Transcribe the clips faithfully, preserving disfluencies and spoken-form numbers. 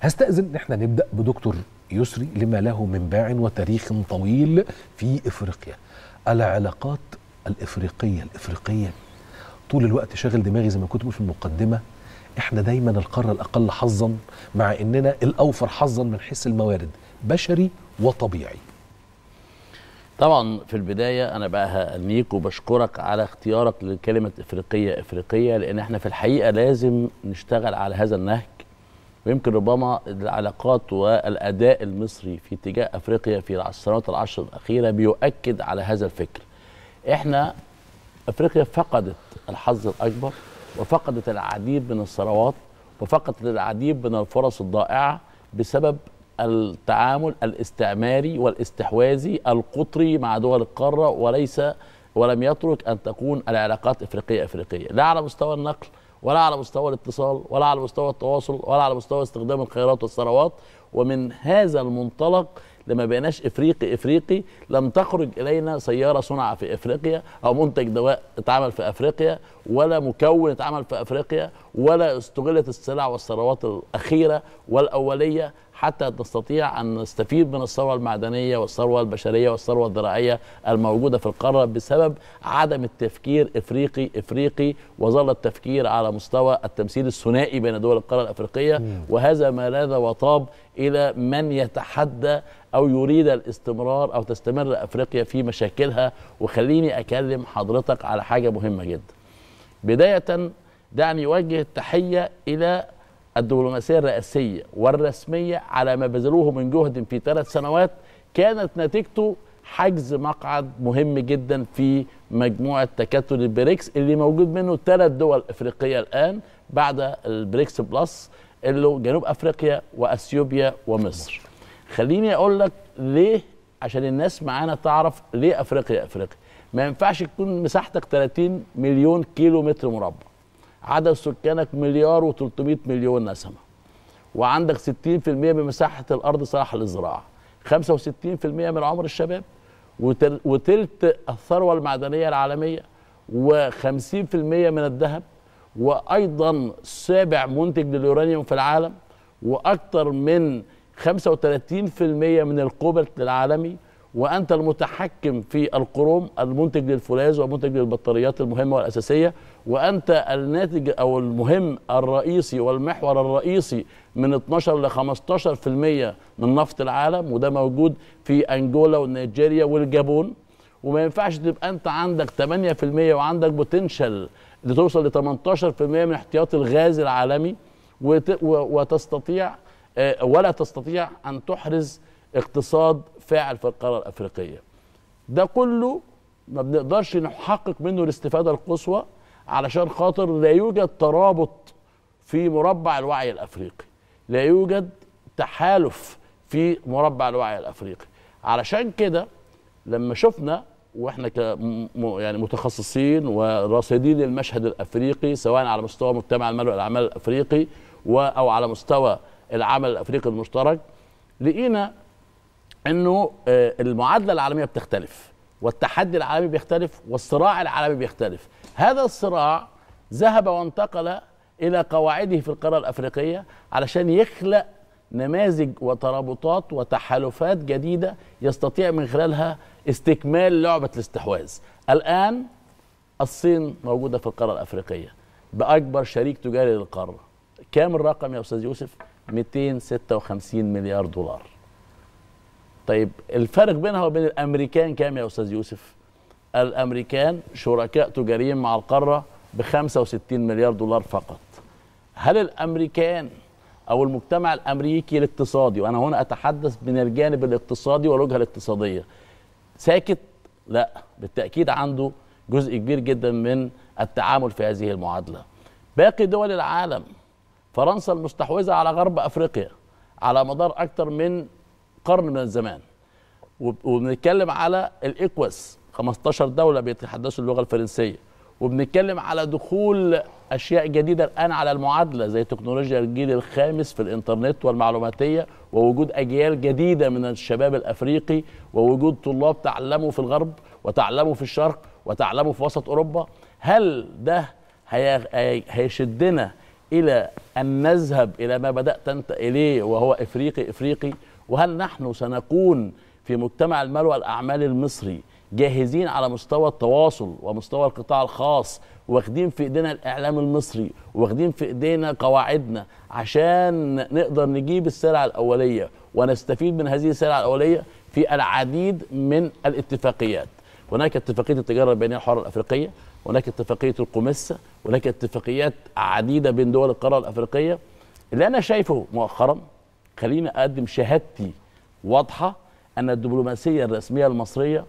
هستأذن ان احنا نبدأ بدكتور يسري لما له من باع وتاريخ طويل في افريقيا. العلاقات الافريقية الافريقية طول الوقت شاغل دماغي زي ما كنت بقول في المقدمة. احنا دايما القارة الاقل حظا مع اننا الاوفر حظا من حيث الموارد، بشري وطبيعي. طبعا في البداية أنا بقى هأنيك وبشكرك على اختيارك لكلمة إفريقية إفريقية، لأن احنا في الحقيقة لازم نشتغل على هذا النهج، ويمكن ربما العلاقات والأداء المصري في اتجاه أفريقيا في السنوات العشر الأخيرة بيؤكد على هذا الفكر. احنا أفريقيا فقدت الحظ الأكبر، وفقدت العديد من الثروات، وفقدت العديد من الفرص الضائعة بسبب التعامل الاستعماري والاستحواذي القطري مع دول القارة، وليس ولم يترك أن تكون العلاقات إفريقية إفريقية، لا على مستوى النقل ولا على مستوى الاتصال ولا على مستوى التواصل ولا على مستوى استخدام الخيرات والثروات. ومن هذا المنطلق لما بقيناش إفريقي إفريقي لم تخرج إلينا سيارة صنع في إفريقيا، أو منتج دواء اتعمل في أفريقيا، ولا مكون اتعمل في أفريقيا، ولا استغلت السلع والثروات الأخيرة والأولية حتى تستطيع أن نستفيد من الثروة المعدنية والثروة البشرية والثروة الزراعية الموجودة في القارة، بسبب عدم التفكير إفريقي إفريقي، وظل التفكير على مستوى التمثيل الثنائي بين دول القارة الأفريقية. وهذا ما لاذ وطاب إلى من يتحدى أو يريد الاستمرار أو تستمر أفريقيا في مشاكلها. وخليني أكلم حضرتك على حاجة مهمة جدا. بداية دعني أوجه التحية إلى الدبلوماسية الرئاسية والرسمية على ما بذلوه من جهد في ثلاث سنوات كانت نتيجته حجز مقعد مهم جدا في مجموعة تكتل البريكس، اللي موجود منه ثلاث دول إفريقية الآن بعد البريكس بلس، اللي جنوب أفريقيا وأثيوبيا ومصر. خليني أقول لك ليه، عشان الناس معانا تعرف ليه أفريقيا أفريقيا. ما ينفعش تكون مساحتك ثلاثين مليون كيلو متر مربع، عدد سكانك مليار وثلاثمائة مليون نسمة، وعندك ستين بالمئة من مساحة الأرض صالحة للزراعة، خمسة وستين بالمئة من عمر الشباب، وثلث الثروة المعدنية العالمية، وخمسين بالمئة من الذهب، وأيضا سابع منتج لليورانيوم في العالم، وأكثر من خمسة وثلاثين بالمئة من الكوبالت العالمي، وأنت المتحكم في القروم المنتج للفولاذ ومنتج للبطاريات المهمة والأساسية، وأنت الناتج أو المهم الرئيسي والمحور الرئيسي من اثناشر لخمستاشر بالمئة من نفط العالم، وده موجود في أنجولا ونيجيريا والجابون. وما ينفعش تبقى أنت عندك ثمانية بالمئة وعندك بوتنشال لتوصل ل ثمنتاشر بالمئة من احتياط الغاز العالمي، وتستطيع ولا تستطيع أن تحرز اقتصاد فاعل في القارة الأفريقية. ده كله ما بنقدرش نحقق منه الاستفادة القصوى، علشان خاطر لا يوجد ترابط في مربع الوعي الأفريقي، لا يوجد تحالف في مربع الوعي الأفريقي. علشان كده لما شفنا واحنا ك يعني متخصصين وراصدين للمشهد الأفريقي، سواء على مستوى مجتمع المال والأعمال الأفريقي و أو على مستوى العمل الأفريقي المشترك، لقينا انه المعادله العالميه بتختلف، والتحدي العالمي بيختلف، والصراع العالمي بيختلف. هذا الصراع ذهب وانتقل الى قواعده في القاره الافريقيه علشان يخلق نماذج وترابطات وتحالفات جديده يستطيع من خلالها استكمال لعبه الاستحواذ. الان الصين موجوده في القاره الافريقيه باكبر شريك تجاري للقاره. كام الرقم يا استاذ يوسف؟ مئتين وستة وخمسين مليار دولار. طيب الفرق بينها وبين الامريكان كام يا استاذ يوسف؟ الامريكان شركاء تجاريين مع القاره ب خمسة وستين مليار دولار فقط. هل الامريكان او المجتمع الامريكي الاقتصادي، وانا هنا اتحدث من الجانب الاقتصادي والوجهه الاقتصاديه، ساكت؟ لا، بالتاكيد عنده جزء كبير جدا من التعامل في هذه المعادله. باقي دول العالم، فرنسا المستحوذه على غرب افريقيا على مدار اكثر من قرن من الزمان، وبنتكلم على الإكواس، خمستاشر دولة بيتحدثوا اللغة الفرنسية، وبنتكلم على دخول أشياء جديدة الآن على المعادلة زي تكنولوجيا الجيل الخامس في الإنترنت والمعلوماتية، ووجود أجيال جديدة من الشباب الأفريقي، ووجود طلاب تعلموا في الغرب وتعلموا في الشرق وتعلموا في وسط أوروبا. هل ده هيشدنا إلى أن نذهب إلى ما بدأت أنت إليه وهو إفريقي إفريقي؟ وهل نحن سنكون في مجتمع المال والأعمال المصري جاهزين على مستوى التواصل ومستوى القطاع الخاص، واخدين في ايدينا الاعلام المصري، واخدين في ايدينا قواعدنا عشان نقدر نجيب السلعه الاوليه ونستفيد من هذه السلعه الاوليه في العديد من الاتفاقيات. هناك اتفاقيه التجاره البينيه الحره الافريقيه، هناك اتفاقيه القمسه، هناك اتفاقيات عديده بين دول القاره الافريقيه. اللي انا شايفه مؤخرا، خليني اقدم شهادتي واضحه ان الدبلوماسيه الرسميه المصريه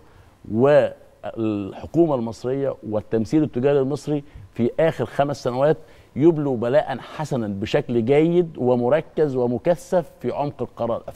والحكومة المصرية والتمثيل التجاري المصري في آخر خمس سنوات يبلو بلاء حسنا بشكل جيد ومركز ومكثف في عمق القارة الأفريقية.